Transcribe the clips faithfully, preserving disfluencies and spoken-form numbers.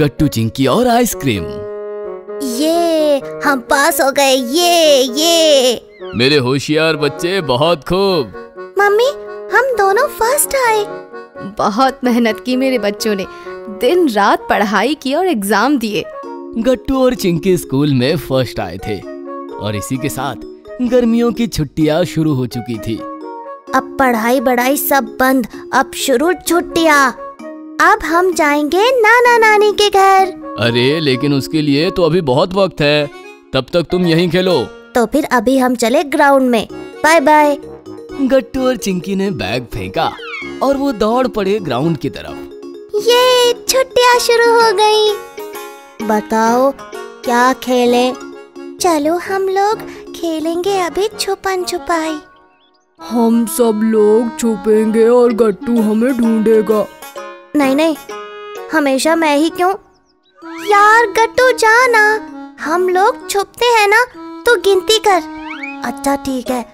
गट्टू चिंकी और आइसक्रीम। ये हम पास हो गए। ये ये मेरे होशियार बच्चे, बहुत खूब। मम्मी हम दोनों फर्स्ट आए। बहुत मेहनत की मेरे बच्चों ने, दिन रात पढ़ाई की और एग्जाम दिए। गट्टू और चिंकी स्कूल में फर्स्ट आए थे और इसी के साथ गर्मियों की छुट्टियां शुरू हो चुकी थी। अब पढ़ाई बढ़ाई सब बंद, अब शुरू छुट्टियां। अब हम जाएंगे नाना नानी के घर। अरे लेकिन उसके लिए तो अभी बहुत वक्त है, तब तक तुम यहीं खेलो। तो फिर अभी हम चले ग्राउंड में, बाय बाय। गट्टू और चिंकी ने बैग फेंका और वो दौड़ पड़े ग्राउंड की तरफ। ये छुट्टियां शुरू हो गई। बताओ क्या खेलें? चलो हम लोग खेलेंगे अभी छुपन छुपाई। हम सब लोग छुपेंगे और गट्टू हमें ढूंढेगा। नहीं नहीं, हमेशा मैं ही क्यों? यार गट्टू जाना, हम लोग छुपते हैं ना, तो गिनती कर। अच्छा ठीक है,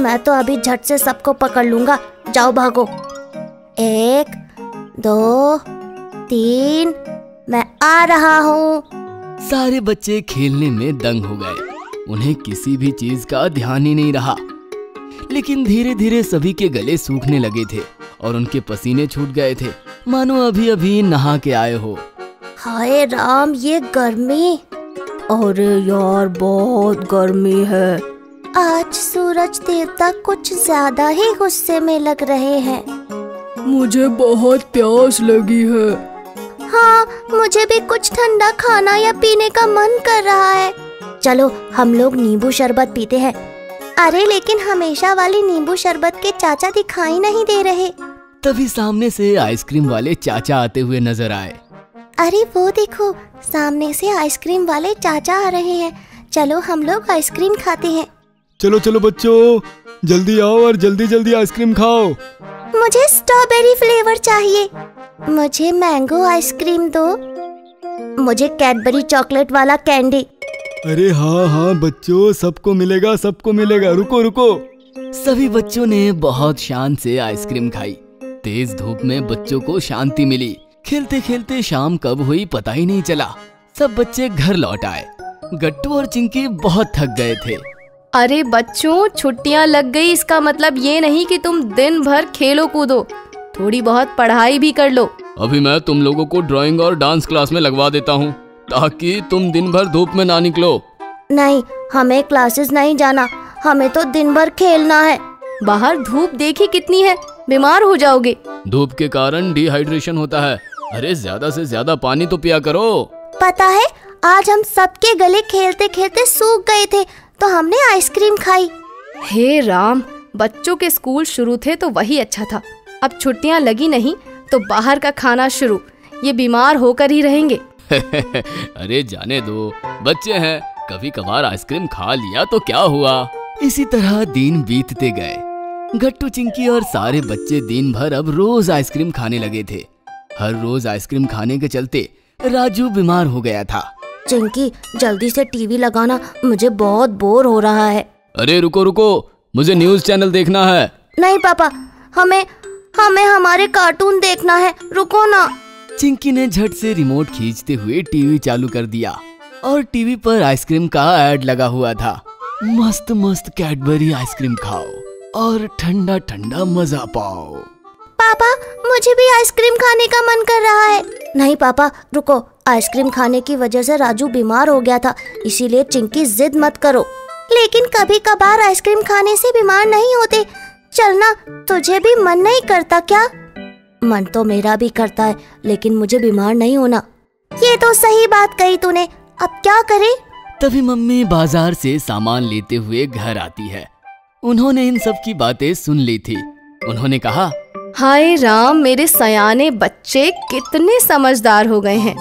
मैं तो अभी झट से सबको पकड़ लूंगा, जाओ भागो। एक दो तीन, मैं आ रहा हूँ। सारे बच्चे खेलने में दंग हो गए, उन्हें किसी भी चीज का ध्यान ही नहीं रहा। लेकिन धीरे धीरे सभी के गले सूखने लगे थे और उनके पसीने छूट गए थे, मानो अभी अभी नहा के आए हो। हाय राम, ये गर्मी! अरे यार बहुत गर्मी है। आज सूरज देवता कुछ ज्यादा ही गुस्से में लग रहे हैं। मुझे बहुत प्यास लगी है। हाँ, मुझे भी कुछ ठंडा खाना या पीने का मन कर रहा है। चलो हम लोग नींबू शरबत पीते हैं। अरे लेकिन हमेशा वाली नींबू शरबत के चाचा दिखाई नहीं दे रहे। तभी सामने से आइसक्रीम वाले चाचा आते हुए नजर आए। अरे वो देखो, सामने से आइसक्रीम वाले चाचा आ रहे हैं। चलो हम लोग आइसक्रीम खाते हैं। चलो चलो बच्चों, जल्दी आओ और जल्दी जल्दी आइसक्रीम खाओ। मुझे स्ट्रॉबेरी फ्लेवर चाहिए। मुझे मैंगो आइसक्रीम दो। मुझे कैडबरी चॉकलेट वाला कैंडी। अरे हाँ हाँ बच्चों, सबको मिलेगा सबको मिलेगा, रुको रुको। सभी बच्चों ने बहुत शान से आइसक्रीम खाई। तेज धूप में बच्चों को शांति मिली। खेलते खेलते शाम कब हुई पता ही नहीं चला। सब बच्चे घर लौट आए। गट्टू और चिंकी बहुत थक गए थे। अरे बच्चों, छुट्टियां लग गई, इसका मतलब ये नहीं कि तुम दिन भर खेलो कूदो, थोड़ी बहुत पढ़ाई भी कर लो। अभी मैं तुम लोगों को ड्राइंग और डांस क्लास में लगवा देता हूँ, ताकि तुम दिन भर धूप में ना निकलो। नहीं, हमें क्लासेस नहीं जाना, हमें तो दिन भर खेलना है। बाहर धूप देखी कितनी है, बीमार हो जाओगे। धूप के कारण डिहाइड्रेशन होता है। अरे ज्यादा से ज्यादा पानी तो पिया करो। पता है आज हम सबके गले खेलते खेलते सूख गए थे, तो हमने आइसक्रीम खाई। हे राम, बच्चों के स्कूल शुरू थे तो वही अच्छा था। अब छुट्टियाँ लगी नहीं तो बाहर का खाना शुरू, ये बीमार होकर ही रहेंगे। अरे जाने दो, बच्चे हैं, कभी कभार आइसक्रीम खा लिया तो क्या हुआ। इसी तरह दिन बीतते गए। गट्टू चिंकी और सारे बच्चे दिन भर अब रोज आइसक्रीम खाने लगे थे। हर रोज आइसक्रीम खाने के चलते राजू बीमार हो गया था। चिंकी जल्दी से टीवी लगाना, मुझे बहुत बोर हो रहा है। अरे रुको रुको, मुझे न्यूज चैनल देखना है। नहीं पापा, हमें हमें हमारे कार्टून देखना है, रुको ना। चिंकी ने झट से रिमोट खींचते हुए टीवी चालू कर दिया और टीवी पर आइसक्रीम का ऐड लगा हुआ था। मस्त मस्त कैडबरी आइसक्रीम खाओ और ठंडा ठंडा मजा पाओ। पापा, मुझे भी आइसक्रीम खाने का मन कर रहा है। नहीं पापा रुको, आइसक्रीम खाने की वजह से राजू बीमार हो गया था, इसीलिए चिंकी जिद मत करो। लेकिन कभी कभार आइसक्रीम खाने से बीमार नहीं होते। चलना, तुझे भी मन नहीं करता क्या? मन तो मेरा भी करता है, लेकिन मुझे बीमार नहीं होना। ये तो सही बात कही तूने, अब क्या करें? तभी मम्मी बाजार से सामान लेते हुए घर आती है। उन्होंने इन सब की बातें सुन ली थी। उन्होंने कहा, हाय राम, मेरे सयाने बच्चे कितने समझदार हो गए हैं।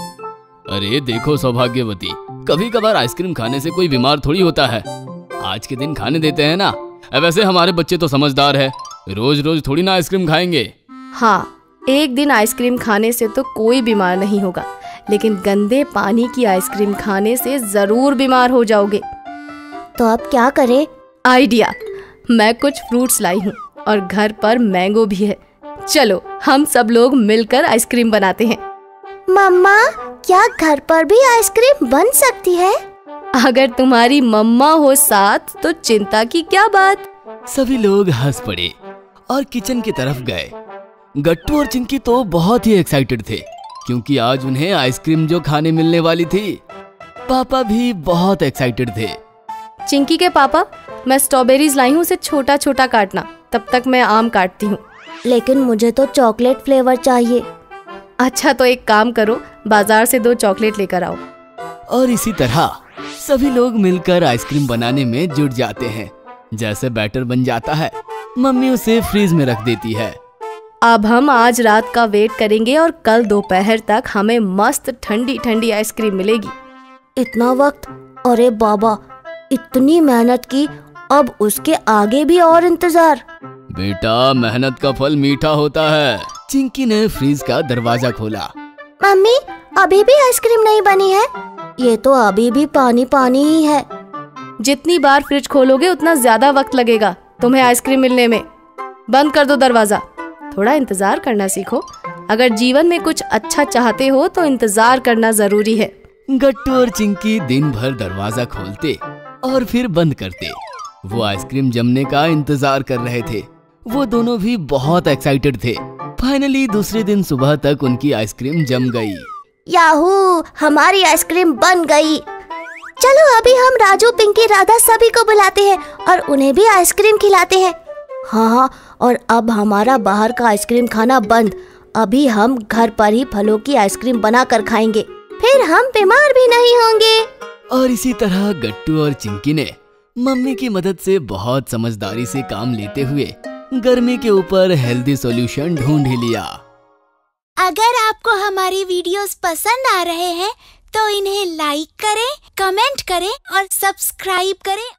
अरे देखो सौभाग्यवती, कभी कभार आइसक्रीम खाने से कोई बीमार थोड़ी होता है, आज के दिन खाने देते है ना। वैसे हमारे बच्चे तो समझदार है, रोज रोज थोड़ी ना आइसक्रीम खाएंगे। हाँ, एक दिन आइसक्रीम खाने से तो कोई बीमार नहीं होगा, लेकिन गंदे पानी की आइसक्रीम खाने से जरूर बीमार हो जाओगे। तो अब क्या करें? आइडिया, मैं कुछ फ्रूट्स लाई हूँ और घर पर मैंगो भी है, चलो हम सब लोग मिलकर आइसक्रीम बनाते हैं। मम्मा, क्या घर पर भी आइसक्रीम बन सकती है? अगर तुम्हारी मम्मा हो साथ तो चिंता की क्या बात। सभी लोग हंस पड़े और किचन की तरफ गए। गट्टू और चिंकी तो बहुत ही एक्साइटेड थे क्योंकि आज उन्हें आइसक्रीम जो खाने मिलने वाली थी। पापा भी बहुत एक्साइटेड थे। चिंकी के पापा, मैं स्ट्रॉबेरीज लाई हूँ, उसे छोटा छोटा काटना, तब तक मैं आम काटती हूँ। लेकिन मुझे तो चॉकलेट फ्लेवर चाहिए। अच्छा, तो एक काम करो, बाजार से दो चॉकलेट लेकर आओ। और इसी तरह सभी लोग मिलकर आइसक्रीम बनाने में जुट जाते हैं। जैसे बैटर बन जाता है, मम्मी उसे फ्रीज में रख देती है। अब हम आज रात का वेट करेंगे और कल दोपहर तक हमें मस्त ठंडी ठंडी आइसक्रीम मिलेगी। इतना वक्त, अरे बाबा, इतनी मेहनत की, अब उसके आगे भी और इंतजार। बेटा, मेहनत का फल मीठा होता है। चिंकी ने फ्रीज का दरवाजा खोला। मम्मी, अभी भी आइसक्रीम नहीं बनी है। ये तो अभी भी पानी पानी ही है। जितनी बार फ्रिज खोलोगे उतना ज्यादा वक्त लगेगा तुम्हें आइसक्रीम मिलने में। बंद कर दो दरवाजा। थोड़ा इंतजार करना सीखो। अगर जीवन में कुछ अच्छा चाहते हो तो इंतजार करना जरूरी है। गट्टू और चिंकी दिन भर दरवाजा खोलते और फिर बंद करते। वो आइसक्रीम जमने का इंतजार कर रहे थे। वो दोनों भी बहुत एक्साइटेड थे। फाइनली दूसरे दिन सुबह तक उनकी आइसक्रीम जम गई। याहू, हमारी आइसक्रीम बन गई। चलो अभी हम राजू, पिंकी, राधा सभी को बुलाते हैं और उन्हें भी आइसक्रीम खिलाते हैं। हाँ हाँ, और अब हमारा बाहर का आइसक्रीम खाना बंद। अभी हम घर पर ही फलों की आइसक्रीम बनाकर खाएंगे, फिर हम बीमार भी नहीं होंगे। और इसी तरह गट्टू और चिंकी ने मम्मी की मदद से बहुत समझदारी से काम लेते हुए गर्मी के ऊपर हेल्दी सॉल्यूशन ढूंढ ही लिया। अगर आपको हमारी वीडियोस पसंद आ रहे हैं तो इन्हें लाइक करें, कमेंट करें और सब्सक्राइब करें।